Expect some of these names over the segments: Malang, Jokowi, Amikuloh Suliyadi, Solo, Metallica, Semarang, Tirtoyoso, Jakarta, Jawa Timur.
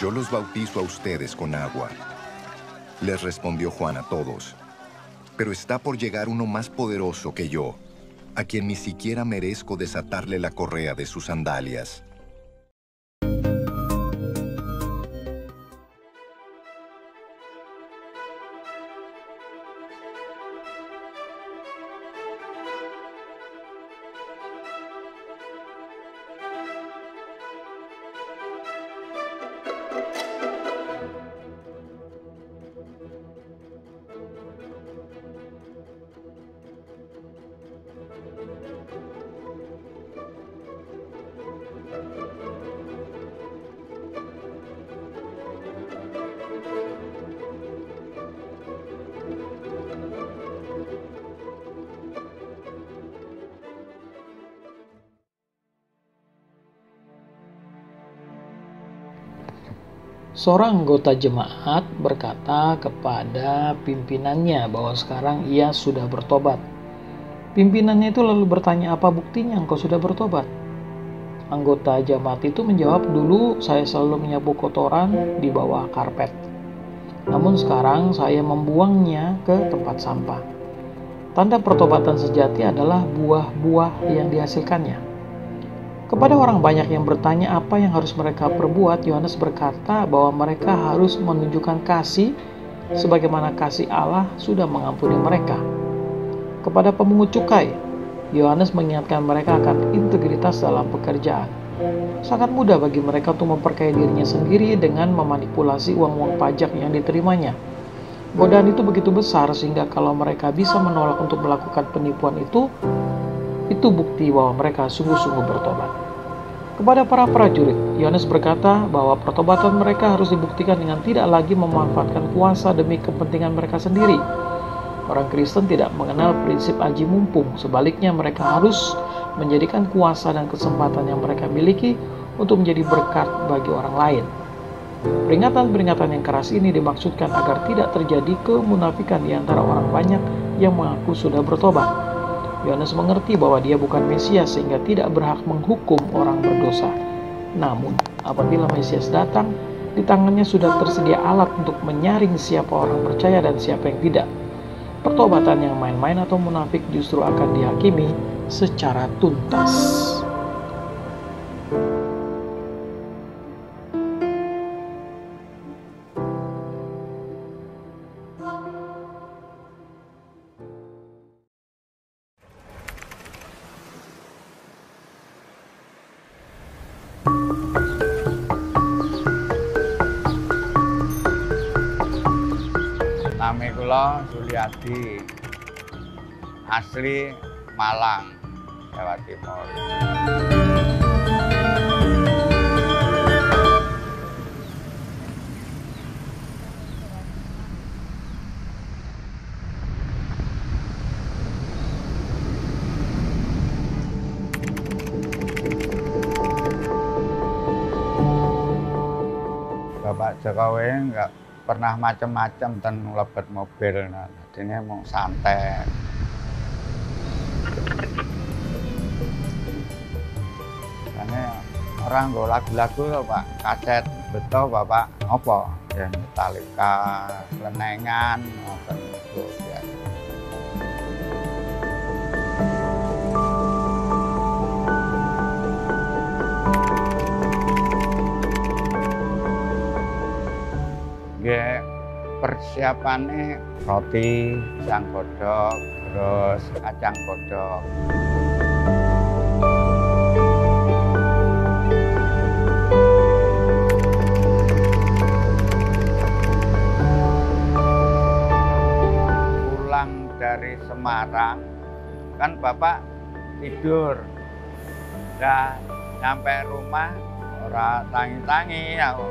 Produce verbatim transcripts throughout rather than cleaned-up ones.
Yo los bautizo a ustedes con agua. Les respondió Juan a todos. Pero está por llegar uno más poderoso que yo, a quien ni siquiera merezco desatarle la correa de sus sandalias. Seorang anggota jemaat berkata kepada pimpinannya bahwa sekarang ia sudah bertobat. Pimpinannya itu lalu bertanya, apa buktinya engkau sudah bertobat? Anggota jemaat itu menjawab, dulu saya selalu menyapu kotoran di bawah karpet. Namun sekarang saya membuangnya ke tempat sampah. Tanda pertobatan sejati adalah buah-buah yang dihasilkannya. Kepada orang banyak yang bertanya apa yang harus mereka perbuat, Yohanes berkata bahwa mereka harus menunjukkan kasih sebagaimana kasih Allah sudah mengampuni mereka. Kepada pemungut cukai, Yohanes mengingatkan mereka akan integritas dalam pekerjaan. Sangat mudah bagi mereka untuk memperkaya dirinya sendiri dengan memanipulasi uang-uang pajak yang diterimanya. Godaan itu begitu besar sehingga kalau mereka bisa menolak untuk melakukan penipuan itu, itu bukti bahwa mereka sungguh-sungguh bertobat. Kepada para prajurit, Yohanes berkata bahwa pertobatan mereka harus dibuktikan dengan tidak lagi memanfaatkan kuasa demi kepentingan mereka sendiri. Orang Kristen tidak mengenal prinsip aji mumpung, sebaliknya mereka harus menjadikan kuasa dan kesempatan yang mereka miliki untuk menjadi berkat bagi orang lain. Peringatan-peringatan yang keras ini dimaksudkan agar tidak terjadi kemunafikan di antara orang banyak yang mengaku sudah bertobat. Yohanes mengerti bahwa dia bukan Mesias sehingga tidak berhak menghukum orang berdosa. Namun, apabila Mesias datang, di tangannya sudah tersedia alat untuk menyaring siapa orang percaya dan siapa yang tidak. Pertobatan yang main-main atau munafik justru akan dihakimi secara tuntas. Amikuloh Suliyadi, asli Malang, Jawa Timur. Bapak Jokowi enggak pernah macam-macam dan ngelebet mobil, nah, jadinya mau santai. Karena orang nggak lagu-lagu loh Pak, kaset betul Bapak, apa? Ya, Metallica, Lenengan, apa itu ya. Ya, persiapannya roti, kacang godok, terus kacang godok. Pulang dari Semarang, kan Bapak tidur. Udah sampai rumah, ora tangi-tangi aku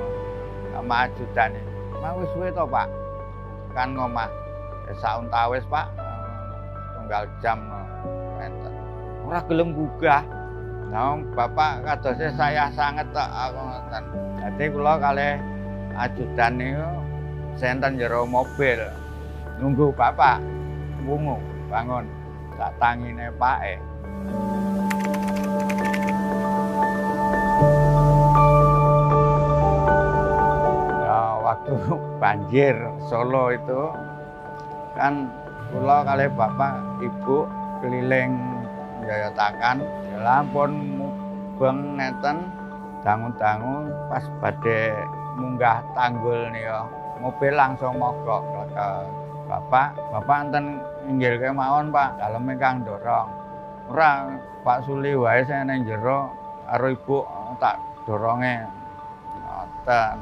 sama ajudan ini. Nah, wis suwe to, Pak. Kan ngomah. Ya sauntawis, Pak. Tunggal jam menten. Ora gelem gugah. Nah, Bapak kadose saya sanget to aku ngoten. Dadi kula kalih ajudan niku senten jero mobil. Nunggu Bapak wungu bangun. Tak tangine Pake. banjir Solo itu kan kula kali bapak ibu keliling njayatakan lampun mubeng neten dangun-dangun pas badhe munggah tanggul nika mobil langsung mogok ke bapak bapak enten nginggilke mawon Pak daleme kang dorong ora Pak Suli wae saya nang jero karo ibu tak doronge ngoten.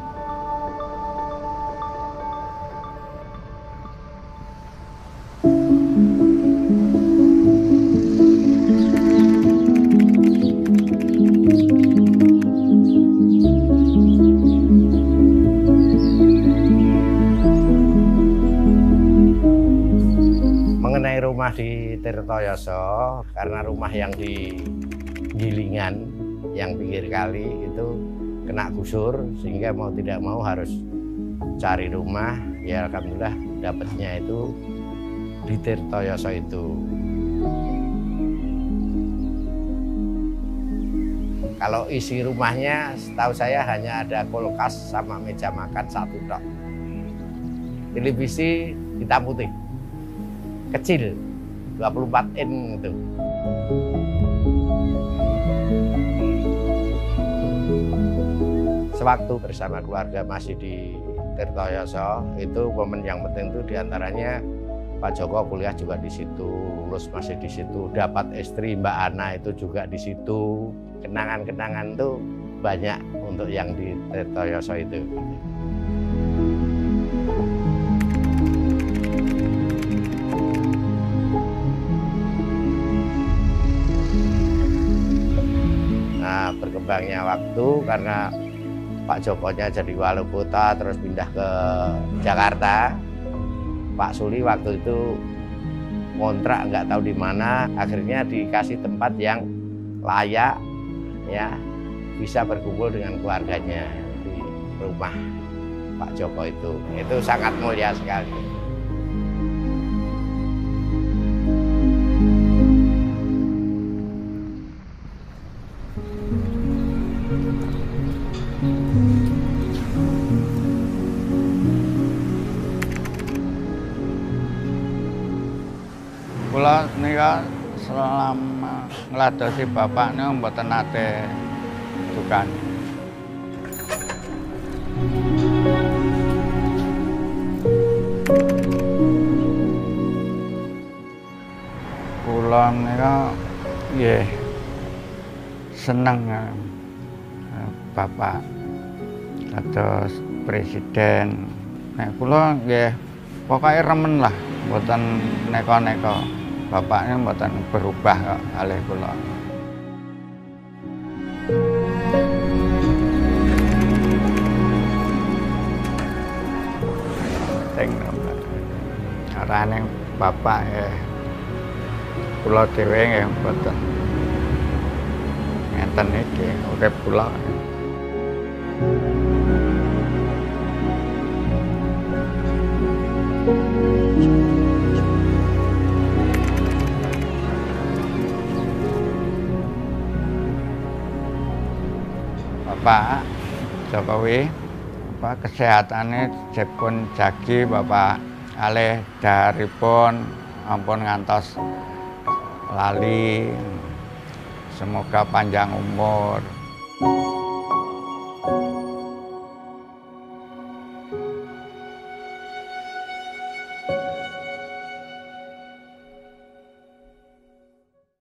Rumah di Tirtoyoso, karena rumah yang di Gilingan, yang pinggir kali itu kena gusur, sehingga mau tidak mau harus cari rumah. Ya alhamdulillah dapatnya itu di Tirtoyoso itu. Kalau isi rumahnya, setahu saya hanya ada kulkas sama meja makan satu dok. Televisi hitam putih, kecil. dua puluh empat inci gitu. Sewaktu bersama keluarga masih di Tirtoyoso, itu momen yang penting itu diantaranya Pak Joko kuliah juga di situ, lulus masih di situ, dapat istri Mbak Ana itu juga di situ. Kenangan-kenangan tuh banyak untuk yang di Tirtoyoso itu. Berkembangnya waktu karena Pak Jokonya jadi wali kota terus pindah ke Jakarta. Pak Suli waktu itu ngontrak nggak tahu di mana, akhirnya dikasih tempat yang layak ya, bisa berkumpul dengan keluarganya di rumah Pak Joko itu. Itu sangat mulia sekali. Kula nika selama ngladosi bapak niku mboten nate dukani. Kula nika nggih seneng bapak kados presiden. Nek kula nggih pokoke remen lah, mboten neko-neko. Bapaknya mboten berubah kok kalih kula. Teng nembak. Arane bapak eh kula dhewe nggih mboten. Ngeten iki urip kula. Pak Jokowi, Pak kesehatannya jepun jagi Bapak alih daripun ampun ngantos lali, semoga panjang umur.